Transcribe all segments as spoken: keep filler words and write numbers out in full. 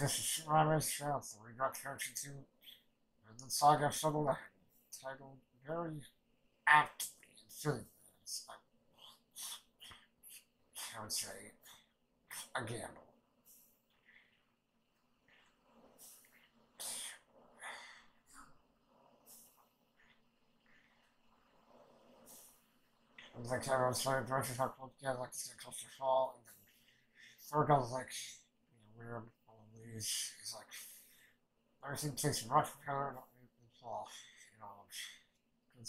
this is Shimano's channel. We got coaching to and the saga settled titled very aptly and soon. I would say a gamble. Like I was trying to brush up on together, like it's close to fall, and then third I was like, you know, weird, all these, it's like, everything takes a rough color, not even fall, you know,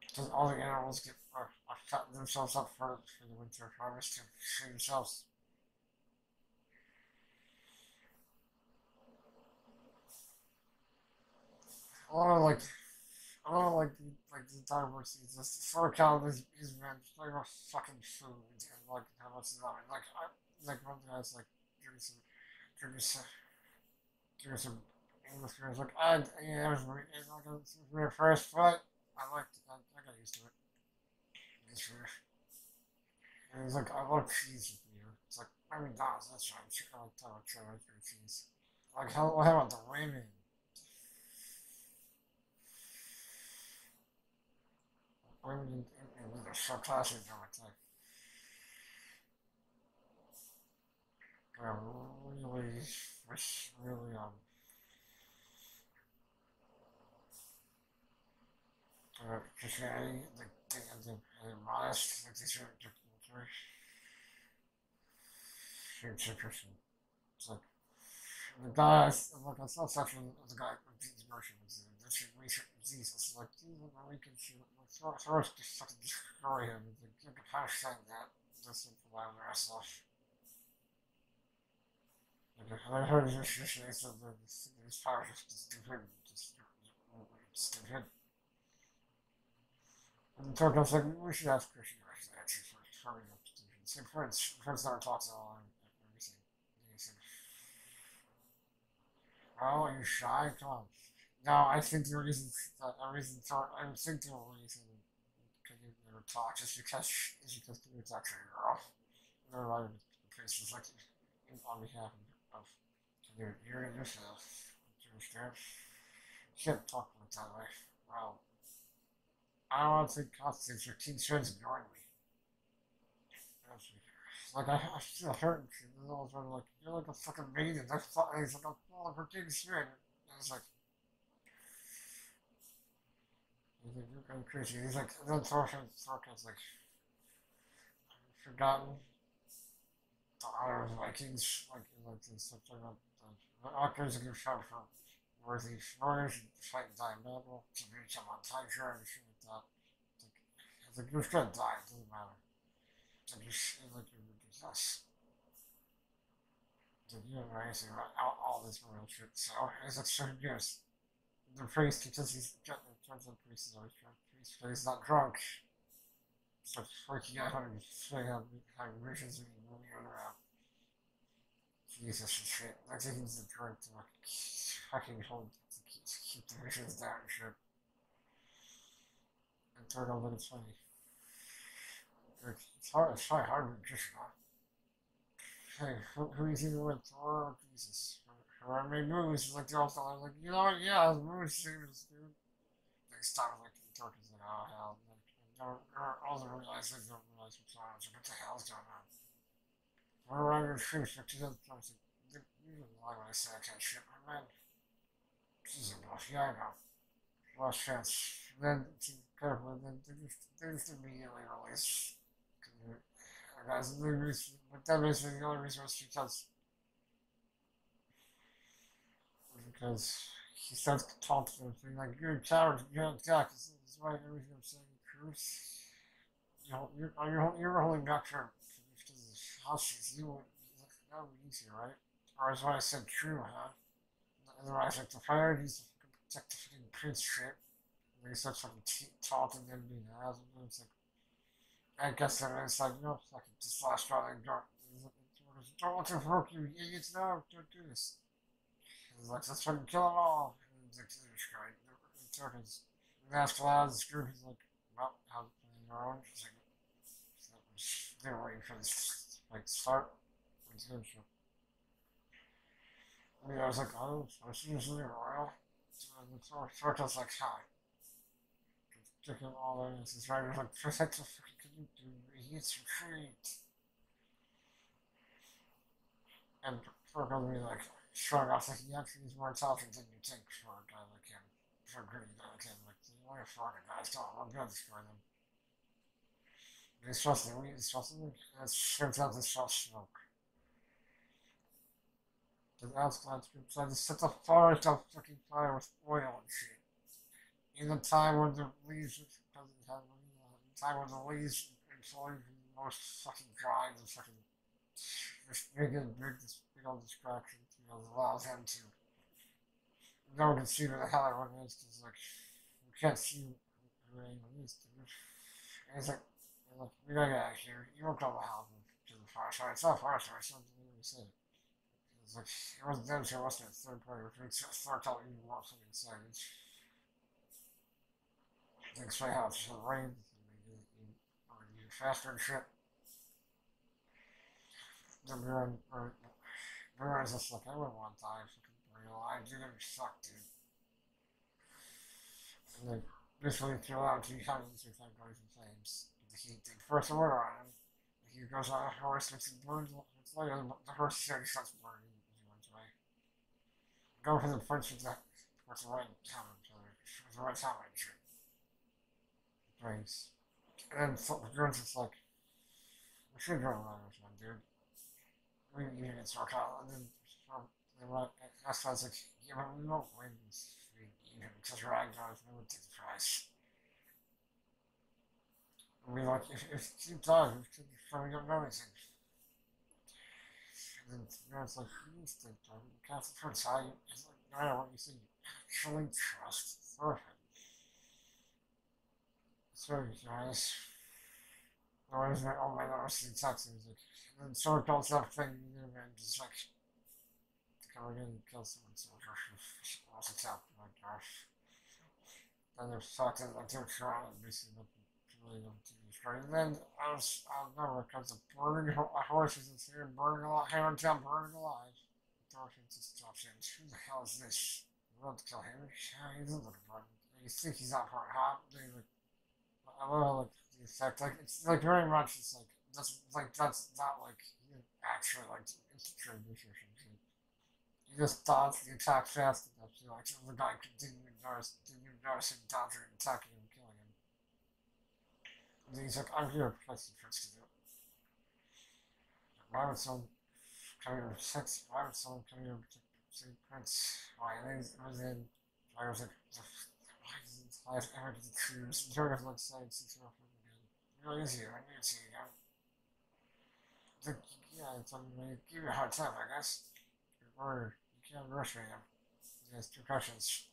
because all the animals get are, are cutting themselves up for, for the winter harvest to feed themselves. A lot of like, I don't know, like, like the entire world sees this. Sort of cow is, is man, just like about fucking food and like how much is that? And, like, I, like one guy's like, give me some, give me some, give me some English words. Like, I, yeah, it was weird. It was weird first, but I liked it. I, I got used to it. It's weird. And he's like, I love cheese with you. It's like, I mean, nah, that's right. I like how much I like your cheese. Like, how, how about the ramen? Women in the subclasses are like, they're really, really, um, they're just very, like, they're modest, like, these are different, they're Christian. It's like, the guy, like, it's not such a, the guy who beats Gershwin's, this is research disease, like, these are the weakest, so I was just fucking destroy him. You can kind of say that. Just for my last life. I heard this yesterday, so this power is just stupid. Just stupid. And the talk, I was like, we should ask Christian actually for for real stupid. Same friends. Friends never talk so long and everything. He said, oh, are you shy? Come on. No, I think the reason that I reason I think the only reason because you never talk is because is because you was actually a girl. And a lot of the case was like on behalf of you and yourself. Do you understand? You can't talk about it that way. Well, I don't want to think constantly your teen friends ignoring me. Like I I still hurt and shit. And I was like, you're like a fucking maiden. That's fucking like a full of her teen friend. And it's like, I'm crazy. He's like, then Thorkinn's like, I've forgotten the honor of Vikings, like, like, and stuff like that. The Valkyries give shot for worthy warriors and fight and die in battle to reach them on Tiger and shit like that. It's like, you're just gonna die, it doesn't matter. It's like, you're like, you're ridiculous. It's like, you don't know anything about all this real shit, so it's like certain years. The priest, because he's got the turns out the priest is always drunk, priest, but he's not drunk. So freaking out and showing how visions are moving around. Jesus and shit. Like he needs the drink to like fucking hold to keep, to keep the visions down and shit. And third all that it's funny. Like it's hard it's probably hard to just not. Hey, who who is even with Thor or Jesus? Or I made movies, like the old fellow, like, you know what, yeah, the movie seems good. They stopped, like, the Turkish, like, oh, hell, like, or, or all the realize, like, don't realize what's going on, like, what the hell's going on? We're running the truth for two thousand twenty, like, you didn't lie when I said I can't shit my man. She's a buff, yeah, I know. Last chance. And then, she's careful, and then they just, they just immediately release. Guys, the only reason, but that basically the only reason was because Because he starts to talk to him, like, you're a coward, you haven't got, because that's why everything I'm saying is truth. You know, you're, you're, you're holding back for because of the houses, you won't, that would be easier, right? Or that's why I said true, huh? Otherwise, like, the priorities to protect the fucking prince shit. And then he starts fucking t talking and being an asshole, and it's like, I guess that it's like, no, fucking, just last straw, like, don't, don't let them provoke you, idiots, no, don't do this. He's like, let's fucking kill them all. And he's like, this guy, the Turkish, and asked aloud, this group, he's like, well, how's it playing their own? He's like, they were waiting for this, like, start. And And I was like, oh, I should use the oil. And the turtle's like, hi. Taking all in, and his rider's like, protect the freaking heat's retreat. And Fergal be like, shrugged off, like, he actually is more intelligent than you think for a guy like him. For a greedy guy like him. Like, you want to fuck a guy, so I'm gonna destroy them. He's supposed to, he's supposed to, it turns out it's all smoke. The outlines group said to set the forest on fucking fire with oil and shit. In the time when the leaves, because it had, in the time when the leaves and soil were most fucking dry, the fucking, this big, big, this big old distraction, you know, allows him to. No one can see where the hell everyone is, because, like, we can't see where anyone is, dude. And he's like, look, we gotta get out of here. You won't go to hell to the forest. It's not a forest, it's not even safe. It's like, it wasn't them, so it wasn't a third party retreat, so it's not telling you what something inside. Thanks for how it's rain, or you faster and shit. Then we were, or, we were just like, I went one time, fucking real, I didn't suck, dude. And then, basically, throughout, he had these three five guys in flames. He did first order on him. He goes on a horse, makes him burn. It's later, the horse says starts burning, and he runs away. Go for the punch with the, with the right helmet, with the right helmet and shit. Brings. And then Jones is like, we should go around with one dude. We can even get sort out. And then Aslad's like, yeah, but we won't win this week either, because Ragnar is going to take the prize. I mean, like, if, if she dies, we could probably don't know anything. And then you know, it's like, you need to do it. You can't trust how you, it's like, no matter what you think, you actually trust authority. So, you guys, the way he's like, oh my god, I see taxi music. And then someone calls that thing, you know, and just like, come again and kill someone, so I'm like, what's up, my gosh. Then they're fucked up, like, they're trying to basically look. And then I was, I don't know, because the burning horses is here, burning alive, hammer down, burning alive. The horse just drops in. Who the hell is this? We're about to kill him. He doesn't look burning. You think he's not part hot. They like, I love how, like, the effect. Like, it's like very much, it's like, that's like, that's not like, he didn't actually like infantry nutrition. He just dodged the attack fast enough to, like, the guy continued to notice him dodging and attacking him. And he's like, I'm here to protect you, Prince, to do it. Why would someone come here to protect you? Why would someone come here to protect you, Prince? Why? And then I was in, I was like, why doesn't I have ever get the truth? And Jordan was like, saying, see, come up with me again. It really is you, I knew it to you, yeah. It's like, yeah, it's like, I give you a hard time, I guess. Or, you can't rush me, yeah. There's two questions.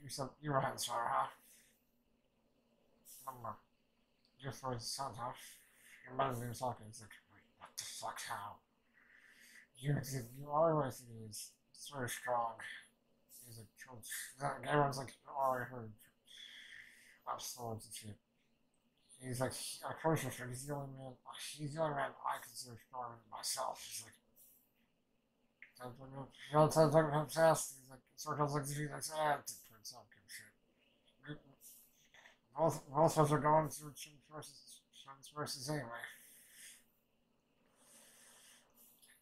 You said, you were hands fire, huh? One more. Just for his son, huh? Your mother's even talking. He's like, wait, what the fuck? How? You, you always think he's sort of strong. He's like, everyone's like, oh, I heard. I'm slow to shit. He's like, I'm pretty sure he's the only man. He's the only man I consider stronger than myself. He's like, he all the time talking about him fast. He's like, sort of like, he's like, ah, it's a prince, I don't give a shit. Both, both of us are going through some sources anyway.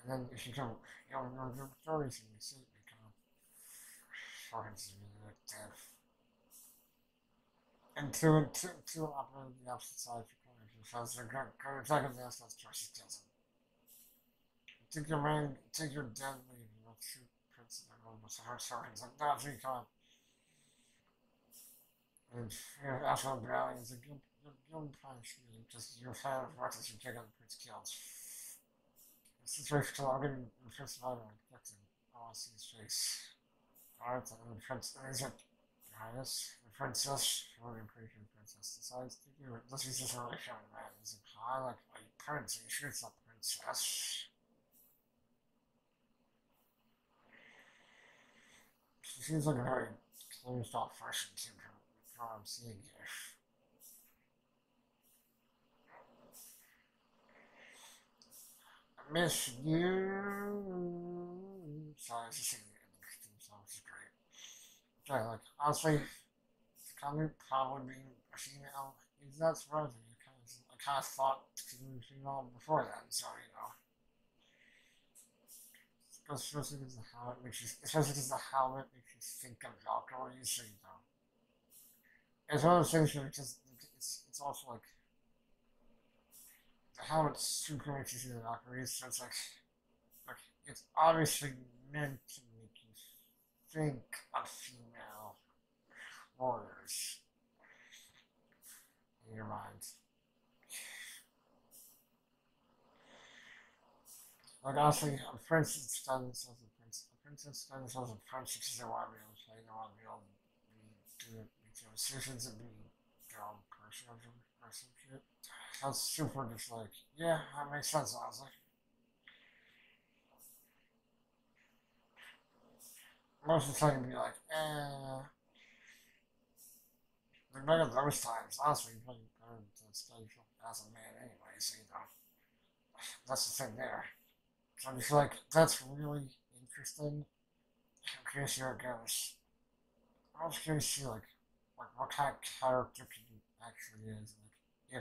And then if you come, you know, you'll do stories and you see it become fucking like that. And two and two, two up on the opposite side of your corner. So they're going to attack the last choice he kills him. Take your man, take your dead leave, and you'll shoot Prince and everyone with her servants. Like, no, three come. And after the rally, he's like, you'll, you'll, you'll probably shoot him, because you're kind of reckless, you're taking the Prince killed. It's his face, because I'm going to Prince survive and protect him. I want to see his face. Alright, and the Prince, and he's like, Highness, the Princess, I'm going to pretty sure the Princess decides to do it. This is just a really showing man. He's like, hi, like, are you Prince? Are you sure it's not Princess? She seems like a very closed off person, too. I'm seeing here. I miss you. So I was just singing Okay, like, honestly, Scully probably being a female is not surprising because I kind of thought she was a female before then, so, you know. Especially because of how it makes you, especially because of how it makes you think of Valkyrie, so, you know. It's one of those things where it just, it's, it's also like, the helmet's super makes you see the Valkyries, so it's like, like, it's obviously meant to make you think of female warriors in your mind. Like, honestly, a princess does themselves a princess. A princess does themselves a princess because they want to be able to play, they want to be able to do it. You know, decisions and being their own person or some shit. That's super just like, yeah, that makes sense, honestly. Most of the time you'd be like, eh. Like, none of those times, honestly, you'd probably go to the stage as a man anyway, so you know. That's the thing there. So I'm just like, that's really interesting. I'm curious how it goes. I was curious to see, like, like what kind of character she actually is, like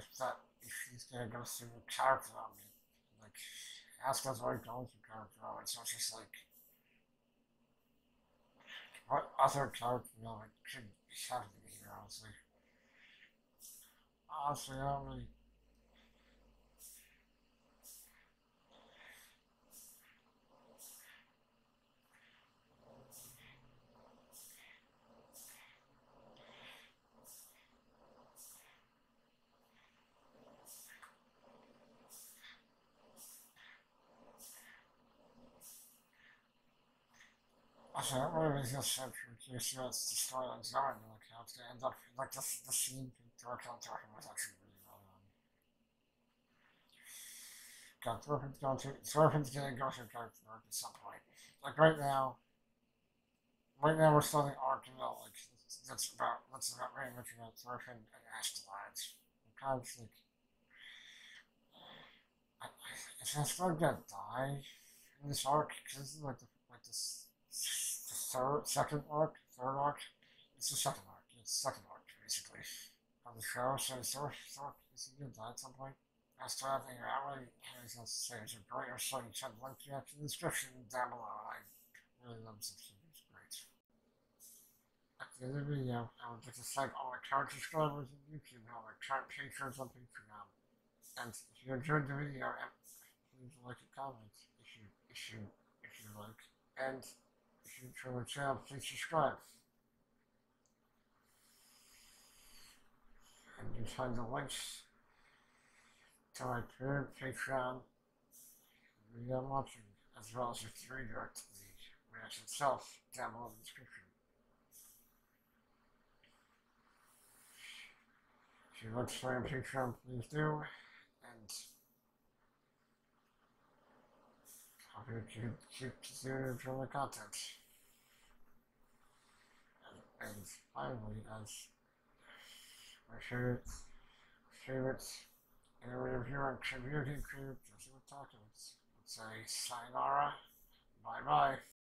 if that if she's gonna go through a character development, like Asuka's already going through character development, so it's just like what other character development could be happening here, honestly. Honestly, I don't really So that really makes no sense to see what the storyline's going and like how it's gonna end up. Like this, the scene Thorkill talking was actually really well done. God, Thorkill going through Thorkill's gonna go through character arc at some point. Like right now, right now we're still in the arc, you know, like that's about that's about right much about Thorkill and Ashtalad. I'm kind of just like, I, I, is Ashtalad gonna die in this arc? Because this is like the like this. The third, second arc, third arc, it's the second arc, it's the second arc, basically, of the show, so is there, is there, is he gonna die at some point? I still have anything I really have to say, it's a great episode, you can link to it in the description down below, I really love this episode, it's great. At the end of the video, I would like to thank all my current subscribers on YouTube and all my current patrons on Patreon, and if you enjoyed the video, please like and comment, if you, if you, if you like, and if you enjoy my channel, please subscribe. And you find the links to my Patreon, Patreon, video launching, as well as a redirect to the match itself down below in the description. If you look for my Patreon, please do. And I'm going to keep, keep continuing to enjoy content. And, and finally, as my favorite, favorite innovative hero and community creator, Jesse Watakis, would say sayonara, bye bye.